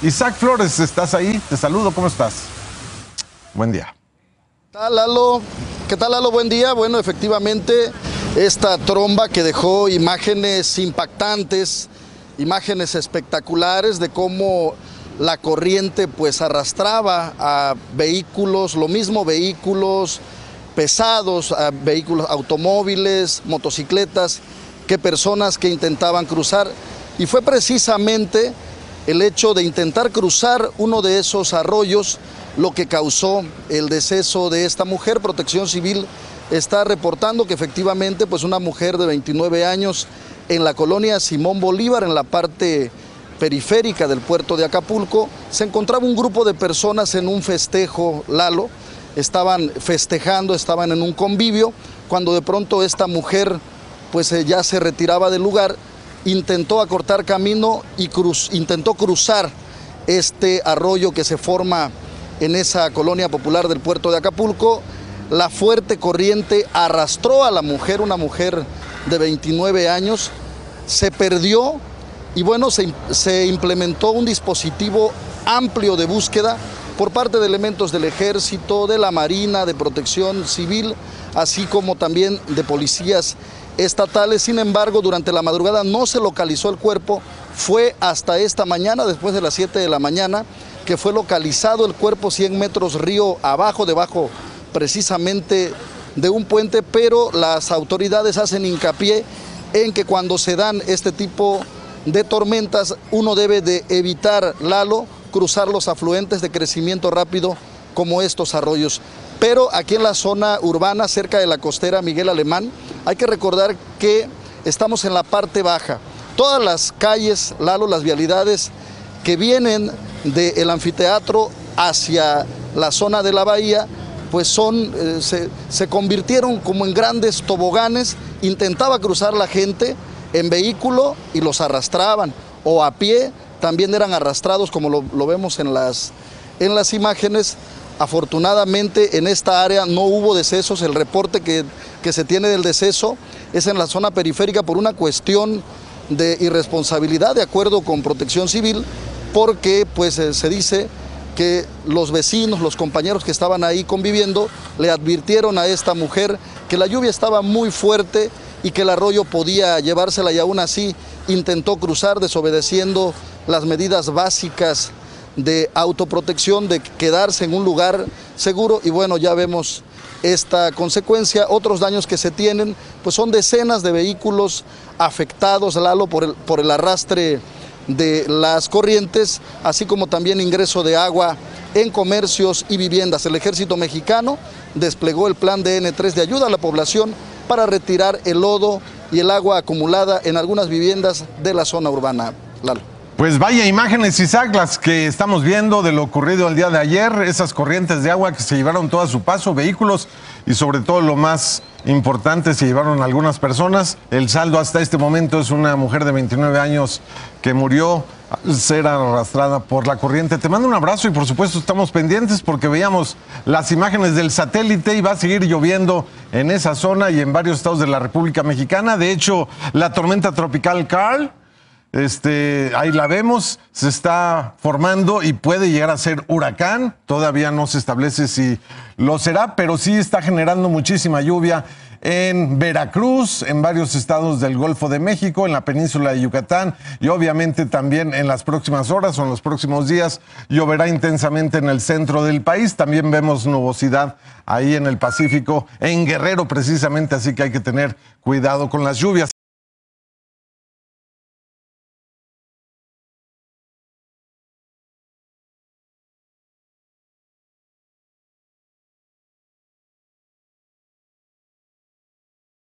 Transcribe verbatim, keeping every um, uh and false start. Isaac Flores, ¿estás ahí? Te saludo, ¿cómo estás? Buen día. ¿Qué tal, Lalo? ¿Qué tal, Lalo? Buen día. Bueno, efectivamente, esta tromba que dejó imágenes impactantes, imágenes espectaculares de cómo la corriente pues arrastraba a vehículos, lo mismo vehículos pesados, a vehículos, automóviles, motocicletas, que personas que intentaban cruzar. Y fue precisamente el hecho de intentar cruzar uno de esos arroyos lo que causó el deceso de esta mujer. Protección Civil está reportando que efectivamente pues una mujer de veintinueve años en la colonia Simón Bolívar, en la parte periférica del puerto de Acapulco, se encontraba un grupo de personas en un festejo, Lalo. Estaban festejando, estaban en un convivio, cuando de pronto esta mujer pues ya se retiraba del lugar, intentó acortar camino y cruz, intentó cruzar este arroyo que se forma en esa colonia popular del puerto de Acapulco. La fuerte corriente arrastró a la mujer, una mujer de veintinueve años, se perdió y bueno, se, se implementó un dispositivo amplio de búsqueda por parte de elementos del Ejército, de la Marina, de Protección Civil, así como también de policías estatales. Sin embargo, durante la madrugada no se localizó el cuerpo, fue hasta esta mañana, después de las siete de la mañana, que fue localizado el cuerpo cien metros río abajo, debajo precisamente de un puente, pero las autoridades hacen hincapié en que cuando se dan este tipo de tormentas, uno debe de evitar, Lalo, cruzar los afluentes de crecimiento rápido como estos arroyos. Pero aquí en la zona urbana, cerca de la costera Miguel Alemán, hay que recordar que estamos en la parte baja. Todas las calles, Lalo, las vialidades que vienen del anfiteatro hacia la zona de la bahía, pues son, eh, se, se convirtieron como en grandes toboganes. Intentaba cruzar la gente en vehículo y los arrastraban, o a pie también eran arrastrados, como lo, lo vemos en las, en las imágenes. Afortunadamente en esta área no hubo decesos. El reporte que, que se tiene del deceso es en la zona periférica por una cuestión de irresponsabilidad, de acuerdo con Protección Civil, porque pues eh, se dice que los vecinos, los compañeros que estaban ahí conviviendo, le advirtieron a esta mujer que la lluvia estaba muy fuerte y que el arroyo podía llevársela, y aún así intentó cruzar desobedeciendo las medidas básicas de autoprotección, de quedarse en un lugar seguro, y bueno, ya vemos esta consecuencia. Otros daños que se tienen pues son decenas de vehículos afectados, Lalo, por el, por el arrastre de las corrientes, así como también ingreso de agua en comercios y viviendas. El Ejército Mexicano desplegó el plan D N tres de ayuda a la población para retirar el lodo y el agua acumulada en algunas viviendas de la zona urbana, Lalo. Pues vaya imágenes, Isaac, las que estamos viendo de lo ocurrido el día de ayer, esas corrientes de agua que se llevaron todo a su paso, vehículos y sobre todo lo más importante, se llevaron algunas personas. El saldo hasta este momento es una mujer de veintinueve años que murió al ser arrastrada por la corriente. Te mando un abrazo y por supuesto estamos pendientes porque veíamos las imágenes del satélite y va a seguir lloviendo en esa zona y en varios estados de la República Mexicana. De hecho, la tormenta tropical Carl, Este, ahí la vemos, se está formando y puede llegar a ser huracán. Todavía no se establece si lo será, pero sí está generando muchísima lluvia en Veracruz, en varios estados del Golfo de México, en la península de Yucatán y obviamente también en las próximas horas o en los próximos días lloverá intensamente en el centro del país. También vemos nubosidad ahí en el Pacífico, en Guerrero precisamente, así que hay que tener cuidado con las lluvias.